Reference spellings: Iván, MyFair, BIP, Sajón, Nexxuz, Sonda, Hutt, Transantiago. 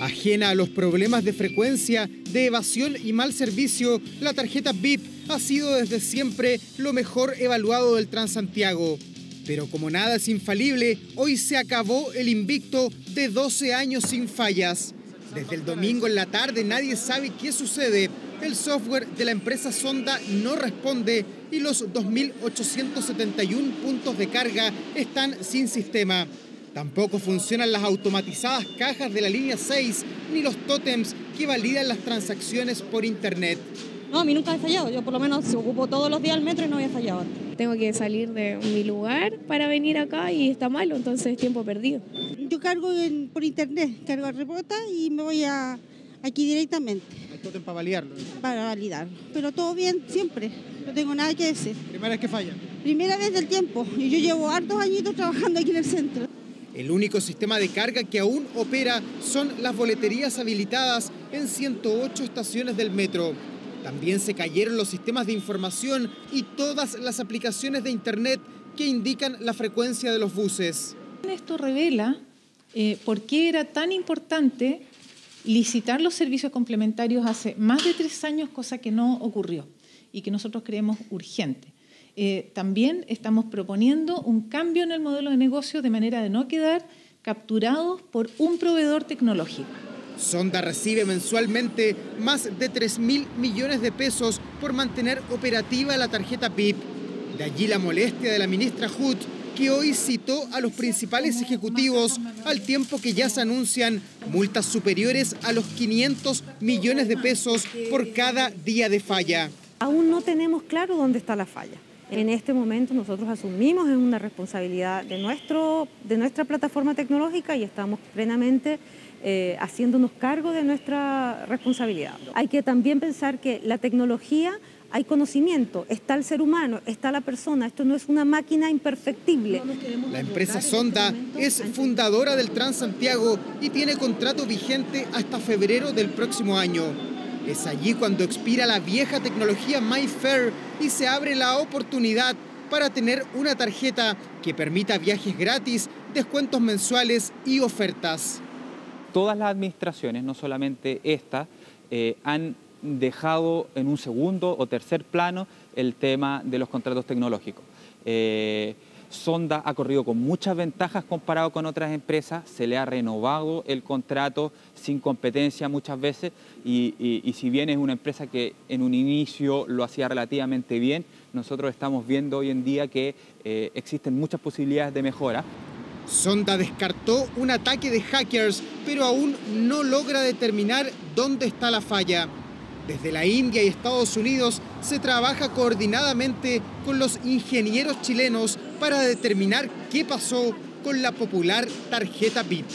Ajena a los problemas de frecuencia, de evasión y mal servicio, la tarjeta BIP ha sido desde siempre lo mejor evaluado del Transantiago. Pero como nada es infalible, hoy se acabó el invicto de 12 años sin fallas. Desde el domingo en la tarde nadie sabe qué sucede. El software de la empresa Sonda no responde y los 2.871 puntos de carga están sin sistema. Tampoco funcionan las automatizadas cajas de la línea 6 ni los tótems que validan las transacciones por internet. No, a mí nunca he fallado. Yo por lo menos ocupo todos los días el metro y no había fallado. Tengo que salir de mi lugar para venir acá y está malo, entonces tiempo perdido. Yo cargo por internet, cargo a rebota y me voy aquí directamente. ¿Al tótem para validarlo? Para validar. Pero todo bien siempre, no tengo nada que decir. ¿Primera vez que falla? Primera vez del tiempo. Y yo llevo hartos añitos trabajando aquí en el centro. El único sistema de carga que aún opera son las boleterías habilitadas en 108 estaciones del metro. También se cayeron los sistemas de información y todas las aplicaciones de internet que indican la frecuencia de los buses. Esto revela por qué era tan importante licitar los servicios complementarios hace más de 3 años, cosa que no ocurrió y que nosotros creemos urgente. También estamos proponiendo un cambio en el modelo de negocio de manera de no quedar capturados por un proveedor tecnológico. Sonda recibe mensualmente más de 3.000 millones de pesos por mantener operativa la tarjeta BIP. De allí la molestia de la ministra Hutt, que hoy citó a los principales ejecutivos al tiempo que ya se anuncian multas superiores a los 500 millones de pesos por cada día de falla. Aún no tenemos claro dónde está la falla. En este momento nosotros asumimos una responsabilidad de nuestra plataforma tecnológica y estamos plenamente haciéndonos cargo de nuestra responsabilidad. Hay que también pensar que la tecnología, hay conocimiento, está el ser humano, está la persona, esto no es una máquina imperfectible. La empresa Sonda es fundadora del Transantiago y tiene contrato vigente hasta febrero del próximo año. Es allí cuando expira la vieja tecnología MyFair y se abre la oportunidad para tener una tarjeta que permita viajes gratis, descuentos mensuales y ofertas. Todas las administraciones, no solamente esta, han dejado en un segundo o tercer plano el tema de los contratos tecnológicos. Sonda ha corrido con muchas ventajas comparado con otras empresas, se le ha renovado el contrato sin competencia muchas veces y si bien es una empresa que en un inicio lo hacía relativamente bien, nosotros estamos viendo hoy en día que existen muchas posibilidades de mejora. Sonda descartó un ataque de hackers, pero aún no logra determinar dónde está la falla. Desde la India y Estados Unidos se trabaja coordinadamente con los ingenieros chilenos para determinar qué pasó con la popular tarjeta BIP.